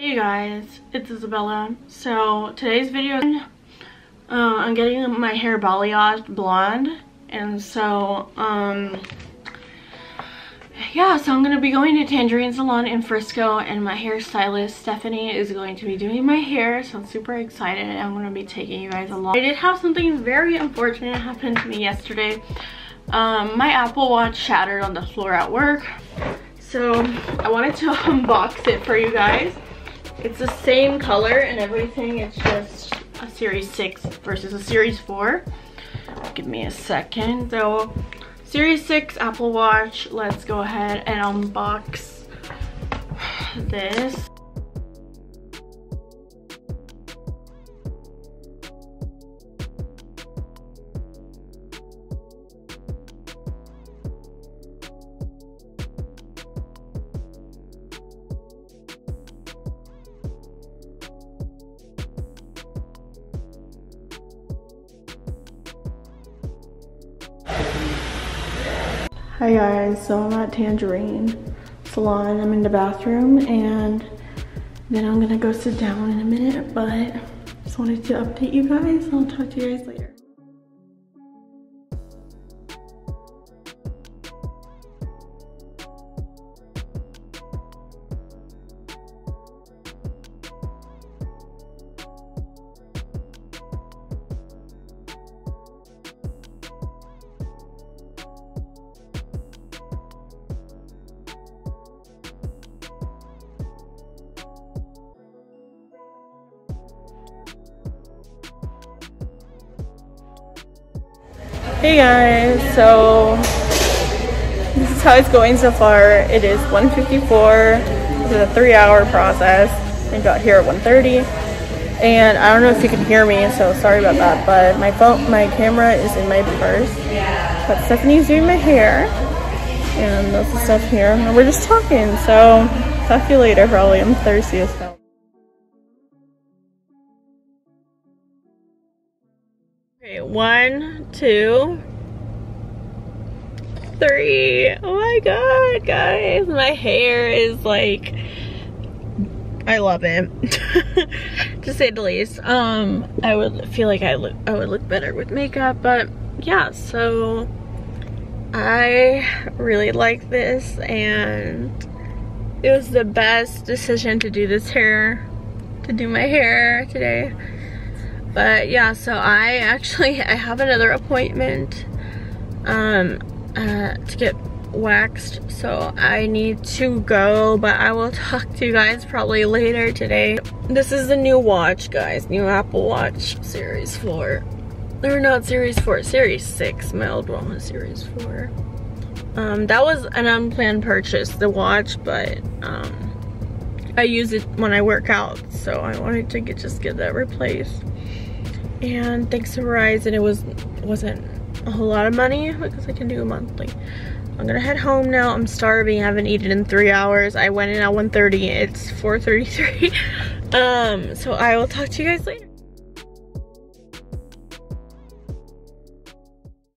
Hey guys, it's Isabella. So today's video, I'm getting my hair balayaged blonde, and so yeah, so I'm gonna be going to Tangerine Salon in Frisco, and my hairstylist Stephanie is going to be doing my hair, so I'm super excited. I'm gonna be taking you guys along. I did have something very unfortunate happen to me yesterday. My Apple Watch shattered on the floor at work, so I wanted to unbox it for you guys. It's the same color and everything, it's just a Series 6 versus a Series 4. Give me a second. So, Series 6 Apple Watch, let's go ahead and unbox this. Hi guys, so I'm at Tangerine Salon. I'm in the bathroom and then I'm gonna go sit down in a minute, but just wanted to update you guys. I'll talk to you guys later. Hey guys, so this is how it's going so far. It is 1:54. This is a 3-hour process. I got here at 1:30, and I don't know if you can hear me, so sorry about that, but my camera is in my purse. But Stephanie's doing my hair, and that's the stuff here, and we're just talking, so talk to you later probably. I'm thirsty as hell. Okay, 1, 2, 3. Oh my god, guys, my hair is like, I love it. To say the least. I would feel like I would look better with makeup, but yeah, so I really like this, and it was the best decision to do this hair, to do my hair today. But yeah, so I have another appointment to get waxed, so I need to go, but I will talk to you guys probably later today. This is the new watch, guys, new Apple Watch Series 4. Or not Series 4, Series 6, my old one was Series 4. That was an unplanned purchase, the watch, but I use it when I work out, so I wanted to just get that replaced. And thanks to Verizon, it wasn't a whole lot of money because I can do a monthly. I'm gonna head home now. I'm starving. I haven't eaten in 3 hours. I went in at 1:30. It's 4:33. So I will talk to you guys later.